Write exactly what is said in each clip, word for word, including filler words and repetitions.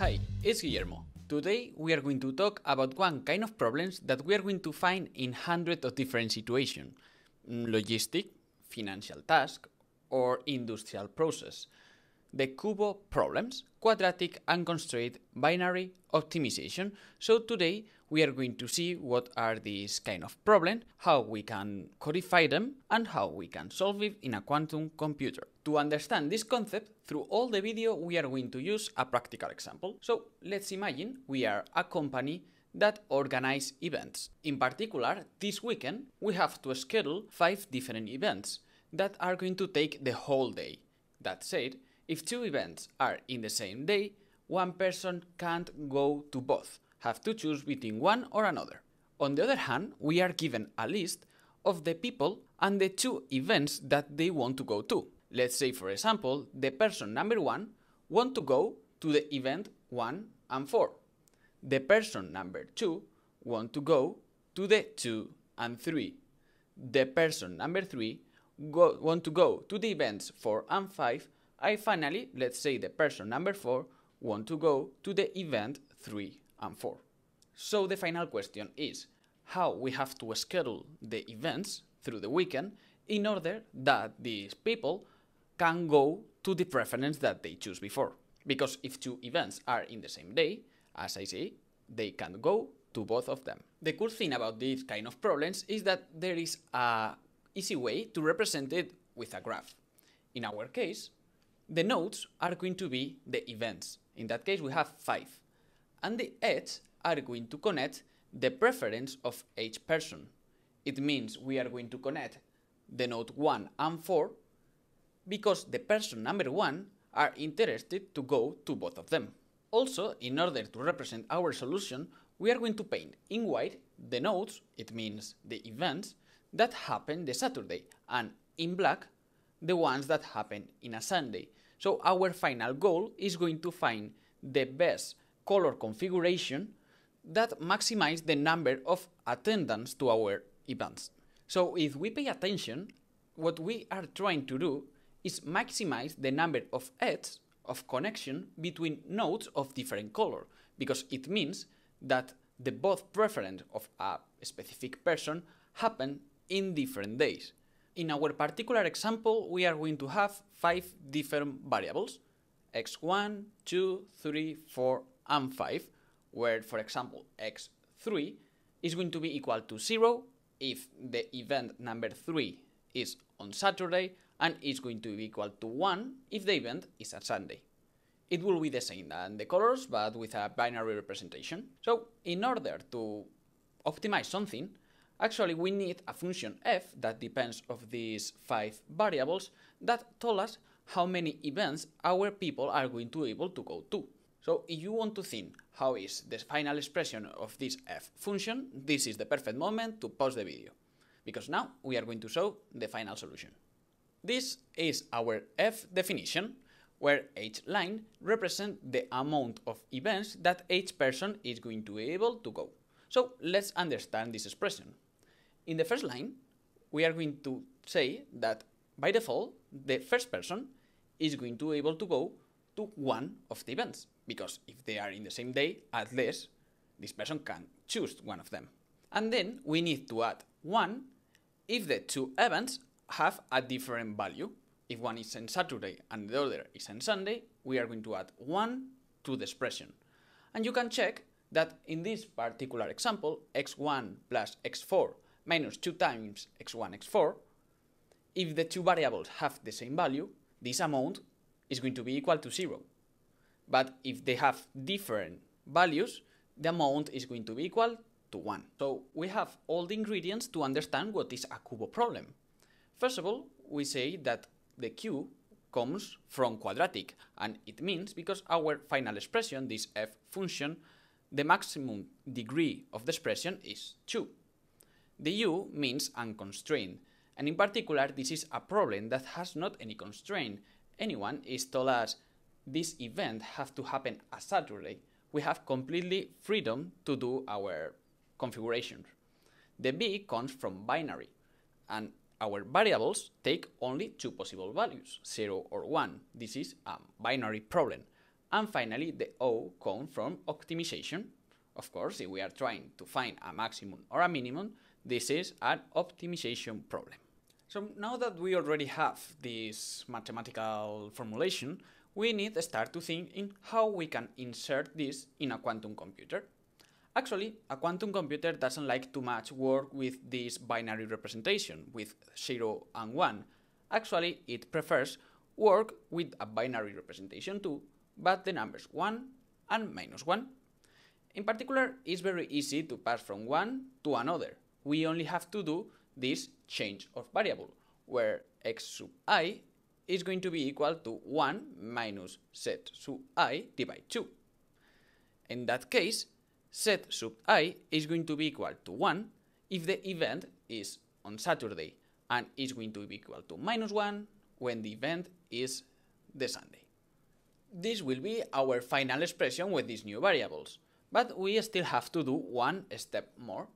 Hi, it's Guillermo. Today we are going to talk about one kind of problems that we are going to find in hundreds of different situations: logistic, financial task, or industrial process. The QUBO problems, quadratic, unconstrained, binary, optimization. So today we are going to see what are these kind of problems, how we can codify them, and how we can solve it in a quantum computer. To understand this concept, through all the video we are going to use a practical example. So let's imagine we are a company that organizes events. In particular, this weekend we have to schedule five different events that are going to take the whole day. That said, if two events are in the same day, one person can't go to both, have to choose between one or another. On the other hand, we are given a list of the people and the two events that they want to go to. Let's say, for example, the person number one wants to go to the event one and four. The person number two wants to go to the two and three. The person number three wants to go to the events four and five. I finally, let's say the person number four want to go to the event three and four. So the final question is how we have to schedule the events through the weekend in order that these people can go to the preference that they choose before. Because if two events are in the same day, as I say, they can go to both of them. The cool thing about these kind of problems is that there is an easy way to represent it with a graph. In our case, the nodes are going to be the events. In that case, we have five. And the edges are going to connect the preference of each person. It means we are going to connect the node one and four because the person number one are interested to go to both of them. Also, in order to represent our solution, we are going to paint in white the nodes, it means the events, that happen the Saturday, and in black, the ones that happen in a Sunday. So our final goal is going to find the best color configuration that maximizes the number of attendants to our events. So if we pay attention, what we are trying to do is maximize the number of edges of connection between nodes of different color, because it means that the both preference of a specific person happen in different days. In our particular example, we are going to have five different variables, x one, two, three, four, and five, where, for example, x three is going to be equal to zero if the event number three is on Saturday, and is going to be equal to one if the event is on Sunday. It will be the same as the colors, but with a binary representation. So, in order to optimize something, actually, we need a function f that depends of these five variables that tell us how many events our people are going to be able to go to. So if you want to think how is the final expression of this f function, this is the perfect moment to pause the video, because now we are going to show the final solution. This is our f definition, where each line represents the amount of events that each person is going to be able to go. So let's understand this expression. In the first line, we are going to say that by default, the first person is going to be able to go to one of the events, because if they are in the same day, at least this person can choose one of them. And then we need to add one if the two events have a different value. If one is on Saturday and the other is on Sunday, we are going to add one to the expression. And you can check that in this particular example, x one plus x four minus two times x one, x four, if the two variables have the same value, this amount is going to be equal to zero. But if they have different values, the amount is going to be equal to one. So we have all the ingredients to understand what is a QUBO problem. First of all, we say that the Q comes from quadratic, and it means because our final expression, this f function, the maximum degree of the expression is two. The U means unconstrained, and in particular this is a problem that has not any constraint. Anyone is told us this event has to happen on Saturday. We have completely freedom to do our configurations. The B comes from binary, and our variables take only two possible values, zero or one. This is a binary problem. And finally, the O comes from optimization. Of course, if we are trying to find a maximum or a minimum, this is an optimization problem. So now that we already have this mathematical formulation, we need to start to think in how we can insert this in a quantum computer. Actually, a quantum computer doesn't like too much work with this binary representation, with zero and one. Actually, it prefers work with a binary representation too, but the numbers one and minus one. In particular, it's very easy to pass from one to another. We only have to do this change of variable, where x sub I is going to be equal to one minus z sub I divided by two. In that case, z sub I is going to be equal to one if the event is on Saturday, and is going to be equal to minus one when the event is the Sunday. This will be our final expression with these new variables, but we still have to do one step more.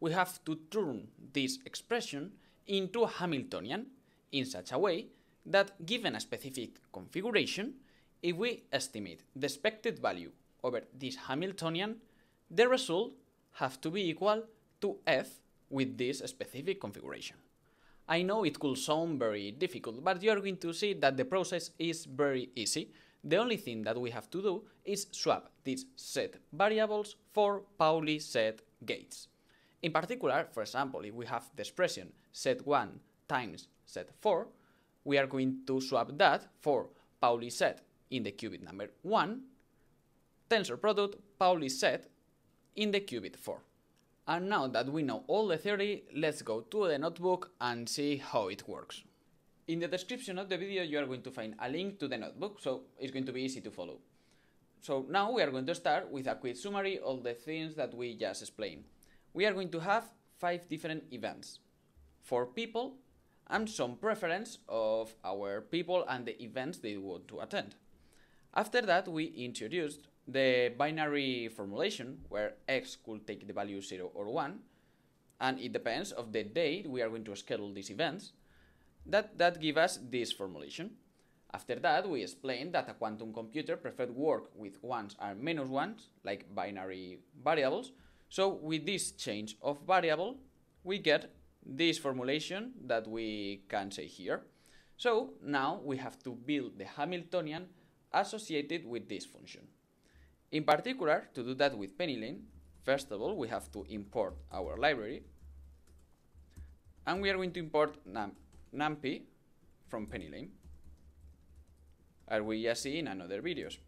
We have to turn this expression into a Hamiltonian in such a way that, given a specific configuration, if we estimate the expected value over this Hamiltonian, the result has to be equal to f with this specific configuration. I know it could sound very difficult, but you are going to see that the process is very easy. The only thing that we have to do is swap these set variables for Pauli set gates. In particular, for example, if we have the expression set one times set four, we are going to swap that for Pauli set in the qubit number one, tensor product Pauli set in the qubit four. And now that we know all the theory, let's go to the notebook and see how it works. In the description of the video you are going to find a link to the notebook, so it's going to be easy to follow. So now we are going to start with a quick summary of the things that we just explained. We are going to have five different events, four people, and some preference of our people and the events they want to attend. After that, we introduced the binary formulation, where x could take the value zero or one, and it depends on the date we are going to schedule these events. That, that gives us this formulation. After that, we explained that a quantum computer preferred work with ones and minus ones, like binary variables, so with this change of variable, we get this formulation that we can say here. So now we have to build the Hamiltonian associated with this function. In particular, to do that with PennyLane, first of all, we have to import our library, and we are going to import num numpy from PennyLane, as we just see in another videos.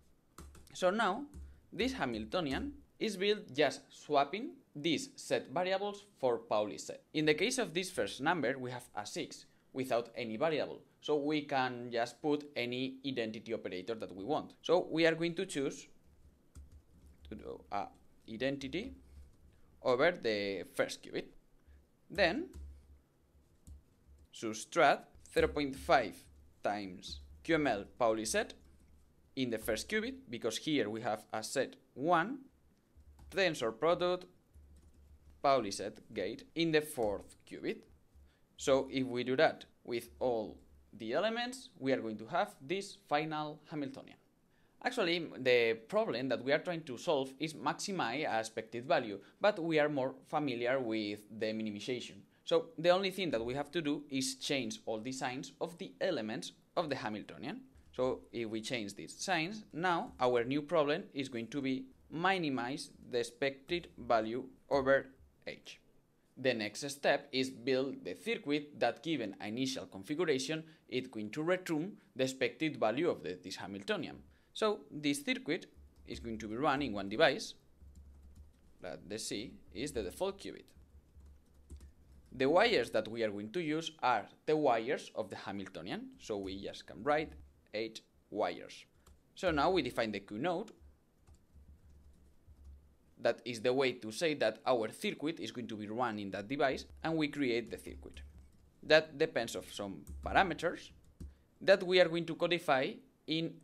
So now, this Hamiltonian is built just swapping these set variables for Pauli set. In the case of this first number, we have a six without any variable, so we can just put any identity operator that we want. So we are going to choose to do a identity over the first qubit, then subtract zero point five times Q M L Pauli set in the first qubit, because here we have a set one, tensor product Pauli set gate in the fourth qubit. So if we do that with all the elements, we are going to have this final Hamiltonian. Actually, the problem that we are trying to solve is maximize a expected value, but we are more familiar with the minimization. So the only thing that we have to do is change all the signs of the elements of the Hamiltonian. So if we change these signs, now our new problem is going to be minimize the expected value over h. The next step is build the circuit that, given initial configuration, is going to return the expected value of the, this Hamiltonian. So this circuit is going to be run in one device, that the C is the default qubit. The wires that we are going to use are the wires of the Hamiltonian, so we just can write eight wires. So now we define the Q node. That is the way to say that our circuit is going to be run in that device, and we create the circuit. That depends on some parameters that we are going to codify in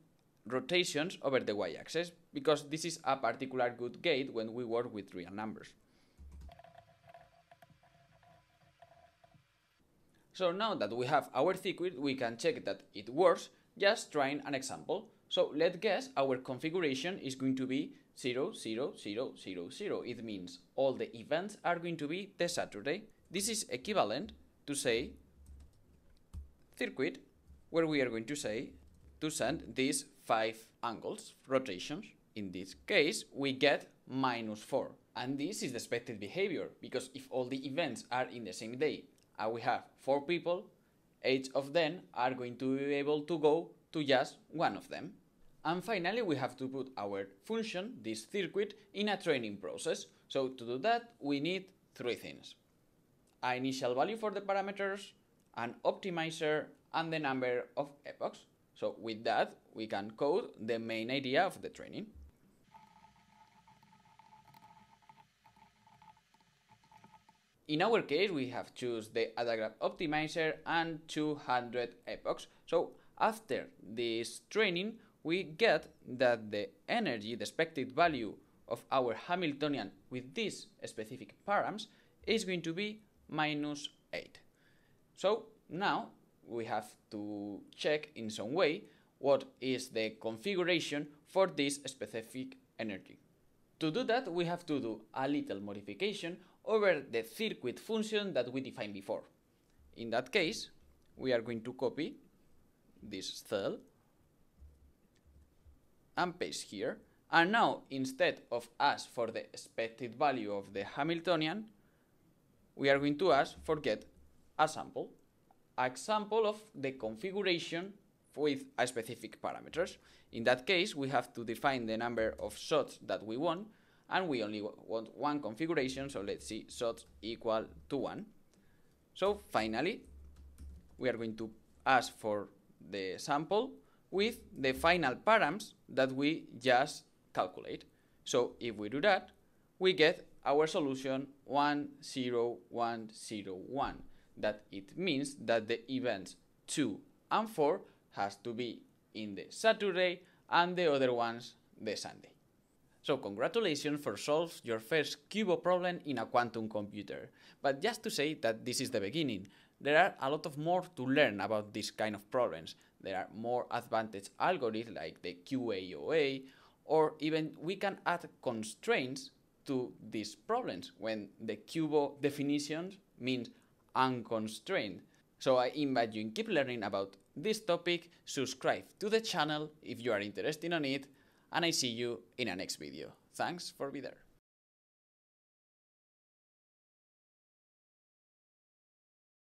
rotations over the y-axis, because this is a particular good gate when we work with real numbers. So now that we have our circuit, we can check that it works just trying an example. So let's guess our configuration is going to be zero, zero, zero, zero, zero. It means all the events are going to be the Saturday. This is equivalent to say circuit, where we are going to say to send these five angles, rotations. In this case, we get minus four. And this is the expected behavior, because if all the events are in the same day and we have four people, eight of them are going to be able to go to just one of them. And finally, we have to put our function, this circuit, in a training process. So to do that, we need three things: an initial value for the parameters, an optimizer, and the number of epochs. So with that, we can code the main idea of the training. In our case, we have chosen the Adagraph optimizer and two hundred epochs. So after this training, we get that the energy, the expected value of our Hamiltonian with these specific params, is going to be minus eight. So now we have to check in some way what is the configuration for this specific energy. To do that, we have to do a little modification over the circuit function that we defined before. In that case, we are going to copy this cell and paste here. And now, instead of ask for the expected value of the Hamiltonian, we are going to ask for get a sample, a example of the configuration with a specific parameters. In that case, we have to define the number of shots that we want, and we only want one configuration, so let's see, shots equal to one. So finally, we are going to ask for the sample with the final params that we just calculate. So if we do that, we get our solution one, zero, one, zero, one. That it means that the events two and four has to be in the Saturday and the other ones the Sunday. So congratulations for solving your first QUBO problem in a quantum computer. But just to say that this is the beginning. There are a lot of more to learn about this kind of problems. There are more advanced algorithms like the Q A O A, or even we can add constraints to these problems when the QUBO definition means unconstrained. So I invite you to keep learning about this topic, subscribe to the channel if you are interested in it, and I see you in the next video. Thanks for being there.